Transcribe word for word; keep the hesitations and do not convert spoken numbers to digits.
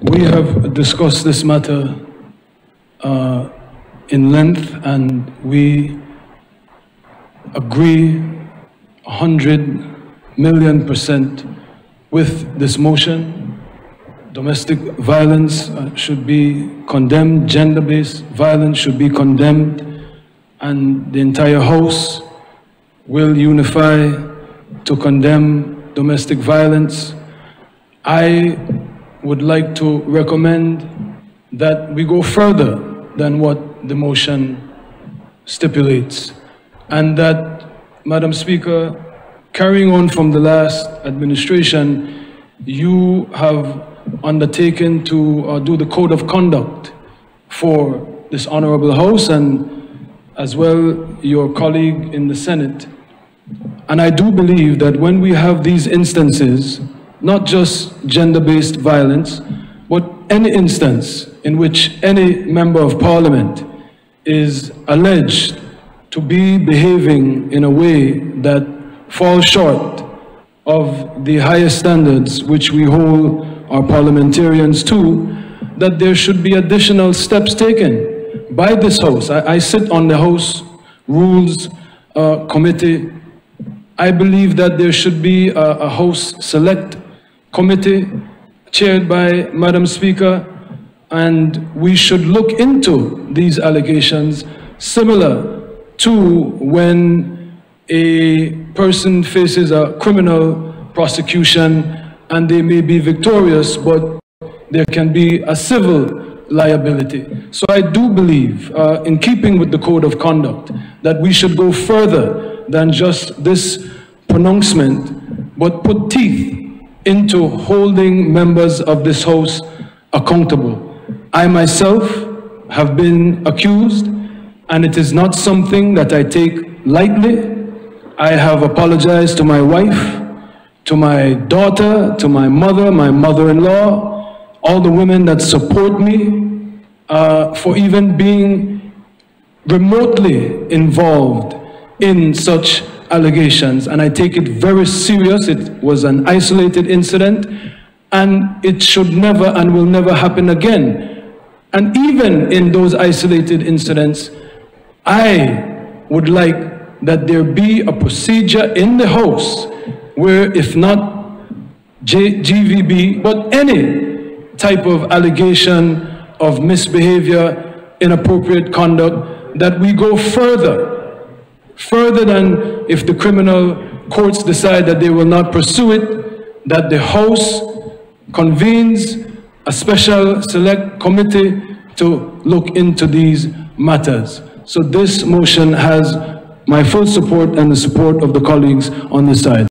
We have discussed this matter uh, in length, and we agree one hundred million percent with this motion. Domestic violence uh, should be condemned, gender-based violence should be condemned, and the entire House will unify to condemn domestic violence. I would like to recommend that we go further than what the motion stipulates, and that, Madam Speaker, carrying on from the last administration, you have undertaken to uh, do the code of conduct for this honorable House and as well your colleague in the Senate. And I do believe that when we have these instances, not just gender-based violence, but any instance in which any member of parliament is alleged to be behaving in a way that falls short of the highest standards which we hold our parliamentarians to, that there should be additional steps taken by this House. I, I sit on the House Rules uh, Committee. I believe that there should be a, a House Select Committee chaired by Madam Speaker, and we should look into these allegations similar to when a person faces a criminal prosecution and they may be victorious, but there can be a civil liability. So I do believe, uh, in keeping with the code of conduct, that we should go further than just this pronouncement, but put teeth into holding members of this House accountable. I myself have been accused, and it is not something that I take lightly. I have apologized to my wife, to my daughter, to my mother, my mother-in-law, all the women that support me, uh, for even being remotely involved in such allegations, and I take it very serious. It was an isolated incident, and it should never and will never happen again. And even in those isolated incidents, I would like that there be a procedure in the House where, if not G V B, but any type of allegation of misbehavior, inappropriate conduct, that we go further Further than if the criminal courts decide that they will not pursue it, that the House convenes a special select committee to look into these matters. So this motion has my full support and the support of the colleagues on this side.